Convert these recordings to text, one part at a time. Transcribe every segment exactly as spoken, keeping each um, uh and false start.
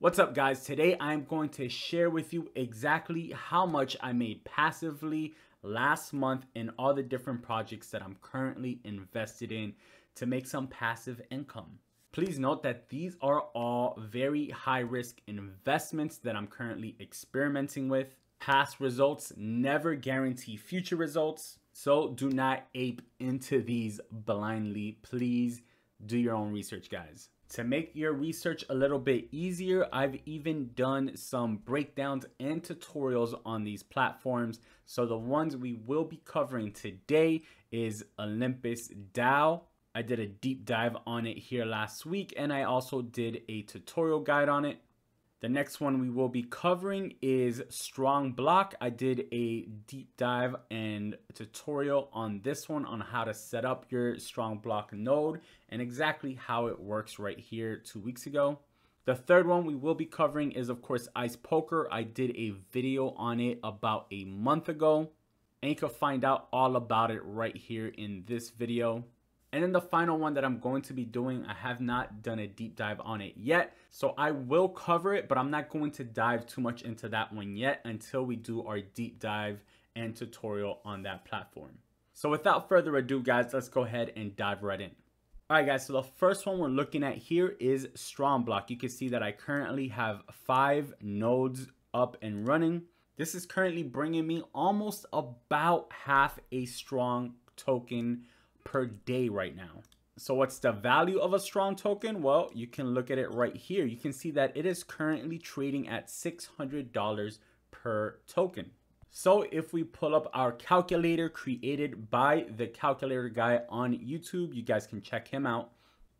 What's up guys, today I'm going to share with you exactly how much I made passively last month in all the different projects that I'm currently invested in to make some passive income. Please note that these are all very high risk investments that I'm currently experimenting with. Past results never guarantee future results, so do not ape into these blindly. Please do your own research guys. To make your research a little bit easier, I've even done some breakdowns and tutorials on these platforms. So the ones we will be covering today is Olympus DAO. I did a deep dive on it here last week, and I also did a tutorial guide on it. The next one we will be covering is StrongBlock. I did a deep dive and tutorial on this one on how to set up your StrongBlock node and exactly how it works right here two weeks ago. The third one we will be covering is of course Ice Poker. I did a video on it about a month ago, and you can find out all about it right here in this video. And then the final one that I'm going to be doing, I have not done a deep dive on it yet, so I will cover it, but I'm not going to dive too much into that one yet until we do our deep dive and tutorial on that platform. So without further ado, guys, let's go ahead and dive right in. All right, guys, so the first one we're looking at here is StrongBlock. You can see that I currently have five nodes up and running. This is currently bringing me almost about half a strong token per day right now. So what's the value of a strong token? Well, you can look at it right here. You can see that it is currently trading at six hundred dollars per token. So if we pull up our calculator created by the calculator guy on YouTube, you guys can check him out.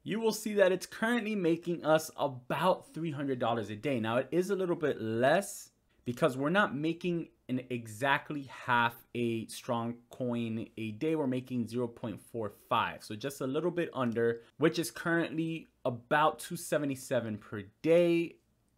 You will see that it's currently making us about three hundred dollars a day. Now it is a little bit less because we're not making in exactly half a strong coin a day. We're making zero point four five, so just a little bit under, which is currently about two hundred seventy-seven dollars per day,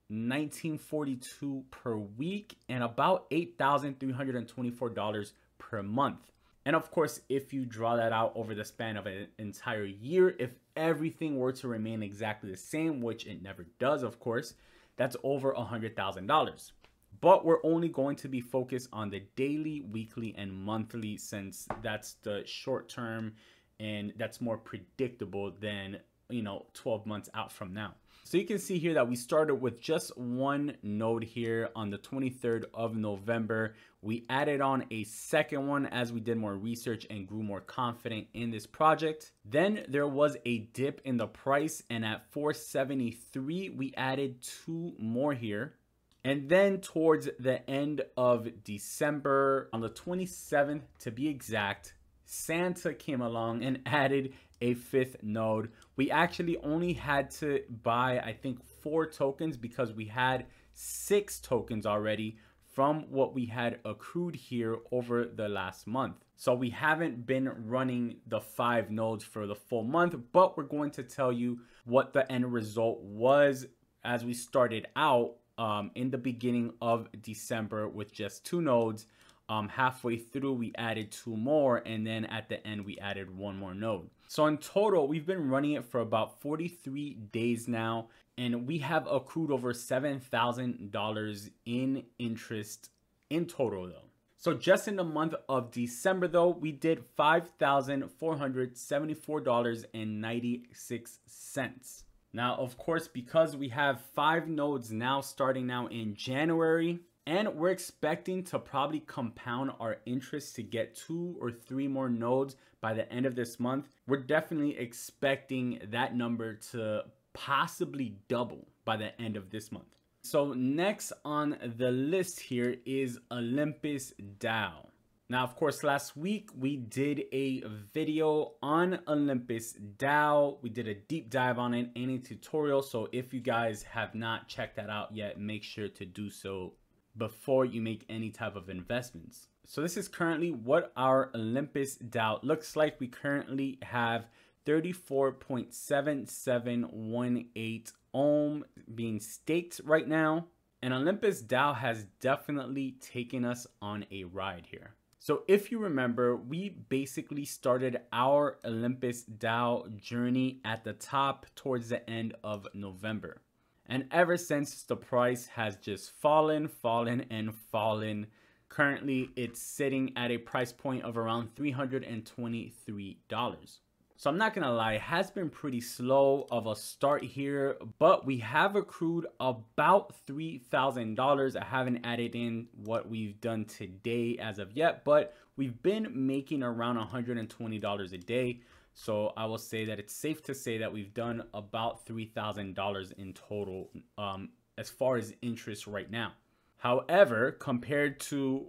nineteen forty-two per week, and about eight thousand three hundred twenty-four dollars per month. And of course, if you draw that out over the span of an entire year, if everything were to remain exactly the same, which it never does, of course, that's over one hundred thousand dollars. But we're only going to be focused on the daily, weekly, and monthly, since that's the short term and that's more predictable than, you know, twelve months out from now. So you can see here that we started with just one node here on the twenty-third of November. We added on a second one as we did more research and grew more confident in this project. Then there was a dip in the price, and at four seventy-three, we added two more here. And then towards the end of December, on the twenty-seventh to be exact, Santa came along and added a fifth node. We actually only had to buy, I think, four tokens because we had six tokens already from what we had accrued here over the last month. So we haven't been running the five nodes for the full month, but we're going to tell you what the end result was as we started out Um, in the beginning of December with just two nodes. Um, halfway through, we added two more, and then at the end, we added one more node. So in total, we've been running it for about forty-three days now, and we have accrued over seven thousand dollars in interest in total though. So just in the month of December though, we did five thousand four hundred seventy-four dollars and ninety-six cents. Now, of course, because we have five nodes now starting now in January, and we're expecting to probably compound our interest to get two or three more nodes by the end of this month, we're definitely expecting that number to possibly double by the end of this month. So next on the list here is Olympus DAO. Now, of course, last week we did a video on Olympus DAO. We did a deep dive on it and a tutorial. So if you guys have not checked that out yet, make sure to do so before you make any type of investments. So this is currently what our Olympus DAO looks like. We currently have thirty-four point seven seven one eight ohm being staked right now. And Olympus DAO has definitely taken us on a ride here. So if you remember, we basically started our Olympus DAO journey at the top towards the end of November. And ever since, the price has just fallen, fallen, and fallen. Currently, it's sitting at a price point of around three hundred twenty-three dollars. So I'm not gonna lie, it has been pretty slow of a start here, but we have accrued about three thousand dollars. I haven't added in what we've done today as of yet, but we've been making around one hundred twenty dollars a day. So I will say that it's safe to say that we've done about three thousand dollars in total um, as far as interest right now. However, compared to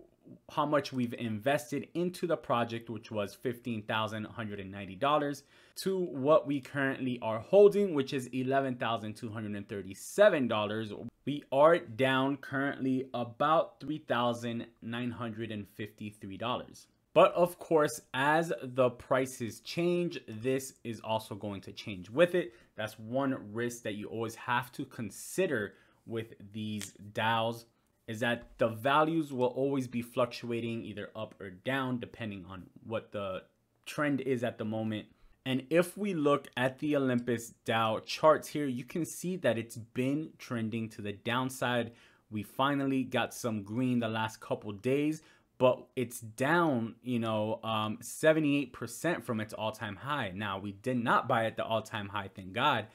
how much we've invested into the project, which was fifteen thousand one hundred ninety dollars, to what we currently are holding, which is eleven thousand two hundred thirty-seven dollars. We are down currently about three thousand nine hundred fifty-three dollars. But of course, as the prices change, this is also going to change with it. That's one risk that you always have to consider with these DAOs, is that the values will always be fluctuating either up or down depending on what the trend is at the moment. And if we look at the Olympus DAO charts here, you can see that it's been trending to the downside. We finally got some green the last couple days, but it's down, you know, um, seventy-eight percent from its all-time high. Now, we did not buy at the all-time high, thank God,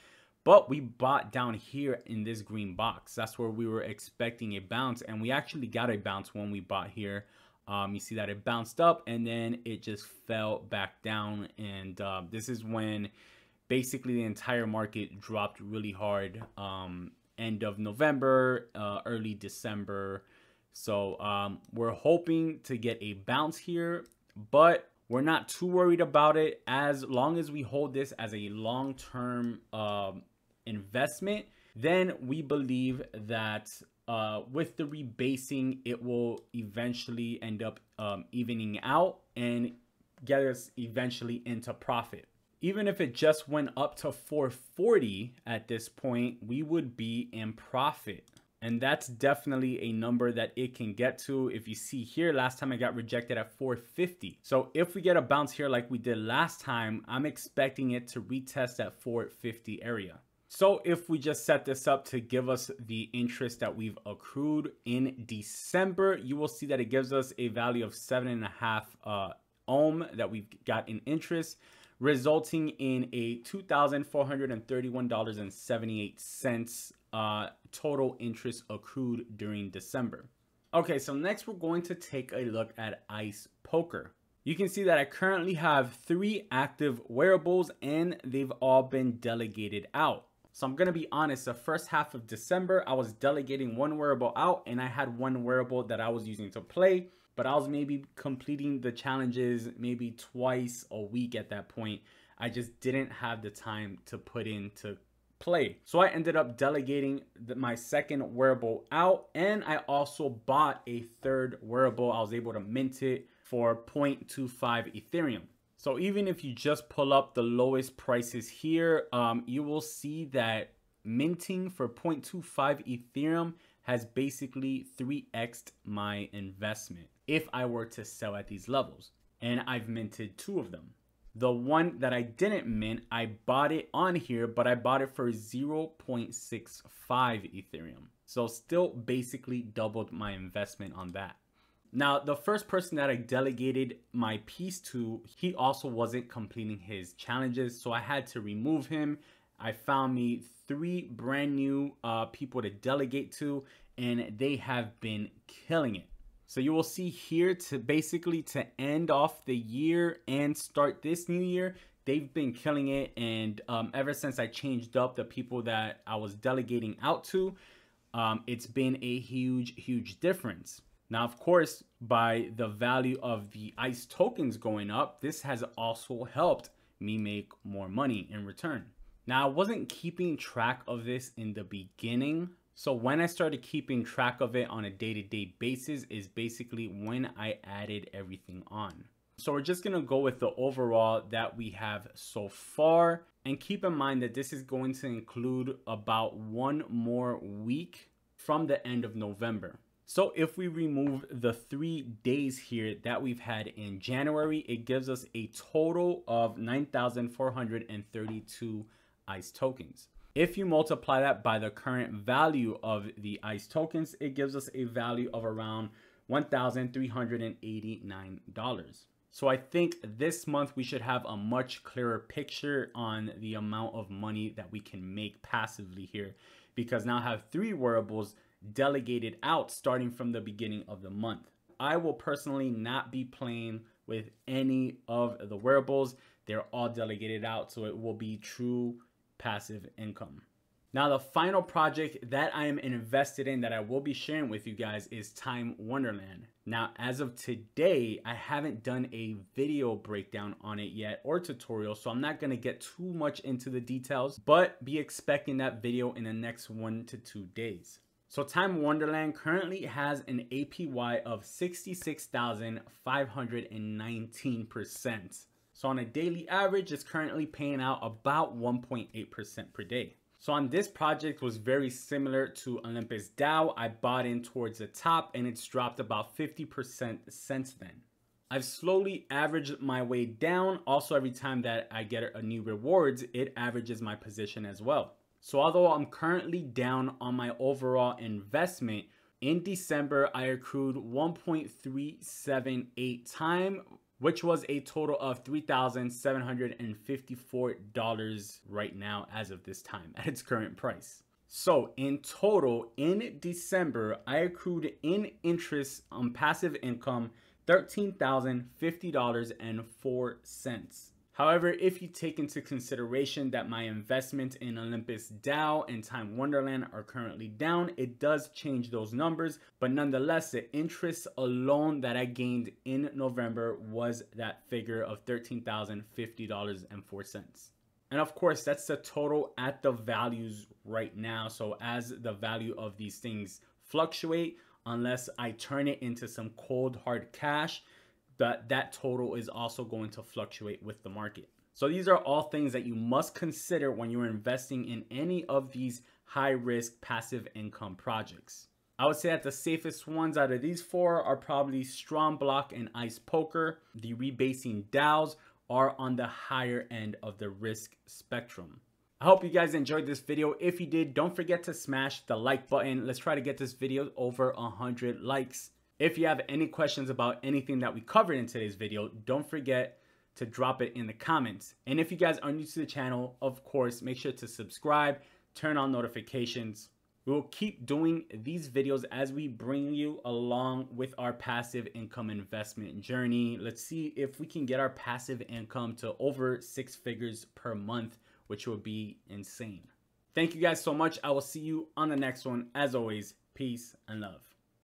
but we bought down here in this green box. That's where we were expecting a bounce, and we actually got a bounce when we bought here. Um, you see that it bounced up and then it just fell back down. And uh, this is when basically the entire market dropped really hard, um, end of November, uh, early December. So um, we're hoping to get a bounce here, but we're not too worried about it as long as we hold this as a long-term um, investment. Then we believe that uh, with the rebasing, it will eventually end up um, evening out and get us eventually into profit. Even if it just went up to four forty at this point, we would be in profit. And that's definitely a number that it can get to. If you see here, last time I got rejected at four fifty. So if we get a bounce here like we did last time, I'm expecting it to retest that four fifty area. So if we just set this up to give us the interest that we've accrued in December, you will see that it gives us a value of seven and a half uh, ohm that we've got in interest, resulting in a two thousand four hundred thirty-one dollars and seventy-eight cents uh, total interest accrued during December. Okay, so next we're going to take a look at Ice Poker. You can see that I currently have three active wearables and they've all been delegated out. So I'm gonna be honest, the first half of December, I was delegating one wearable out and I had one wearable that I was using to play, but I was maybe completing the challenges maybe twice a week at that point. I just didn't have the time to put in to play. So I ended up delegating the, my second wearable out, and I also bought a third wearable. I was able to mint it for zero point two five Ethereum. So even if you just pull up the lowest prices here, um, you will see that minting for zero point two five Ethereum has basically three X'd my investment if I were to sell at these levels. And I've minted two of them. The one that I didn't mint, I bought it on here, but I bought it for zero point six five Ethereum. So still basically doubled my investment on that. Now, the first person that I delegated my piece to, he also wasn't completing his challenges, so I had to remove him. I found me three brand new uh, people to delegate to, and they have been killing it. So you will see here, to basically to end off the year and start this new year, they've been killing it. And um, ever since I changed up the people that I was delegating out to, um, it's been a huge, huge difference. Now, of course, by the value of the ICE tokens going up, this has also helped me make more money in return. Now, I wasn't keeping track of this in the beginning. So when I started keeping track of it on a day-to-day basis is basically when I added everything on. So we're just gonna go with the overall that we have so far. And keep in mind that this is going to include about one more week from the end of November. So if we remove the three days here that we've had in January, it gives us a total of nine thousand four hundred thirty-two ICE tokens. If you multiply that by the current value of the ICE tokens, it gives us a value of around one thousand three hundred eighty-nine dollars. So I think this month we should have a much clearer picture on the amount of money that we can make passively here, because now I have three wearables delegated out starting from the beginning of the month. I will personally not be playing with any of the wearables. They're all delegated out, so it will be true passive income. Now, the final project that I am invested in that I will be sharing with you guys is Time Wonderland. Now, as of today, I haven't done a video breakdown on it yet or tutorial, so I'm not gonna get too much into the details, but be expecting that video in the next one to two days. So Time Wonderland currently has an A P Y of sixty-six thousand five hundred nineteen percent. So on a daily average, it's currently paying out about one point eight percent per day. So on this project was very similar to Olympus DAO. I bought in towards the top and it's dropped about fifty percent since then. I've slowly averaged my way down. Also, every time that I get a new rewards, it averages my position as well. So although I'm currently down on my overall investment, in December, I accrued one point three seven eight time, which was a total of three thousand seven hundred fifty-four dollars right now as of this time at its current price. So in total, in December, I accrued in interest on passive income thirteen thousand fifty dollars and four cents. However, if you take into consideration that my investment in Olympus DAO and Time Wonderland are currently down, it does change those numbers. But nonetheless, the interest alone that I gained in November was that figure of thirteen thousand fifty dollars and four cents. And of course, that's the total at the values right now. So as the value of these things fluctuate, unless I turn it into some cold hard cash, That, that total is also going to fluctuate with the market. So these are all things that you must consider when you're investing in any of these high-risk passive income projects. I would say that the safest ones out of these four are probably StrongBlock and Ice Poker. The rebasing DAOs are on the higher end of the risk spectrum. I hope you guys enjoyed this video. If you did, don't forget to smash the like button. Let's try to get this video over one hundred likes. If you have any questions about anything that we covered in today's video, don't forget to drop it in the comments. And if you guys are new to the channel, of course, make sure to subscribe, turn on notifications. We will keep doing these videos as we bring you along with our passive income investment journey. Let's see if we can get our passive income to over six figures per month, which would be insane. Thank you guys so much. I will see you on the next one. As always, peace and love.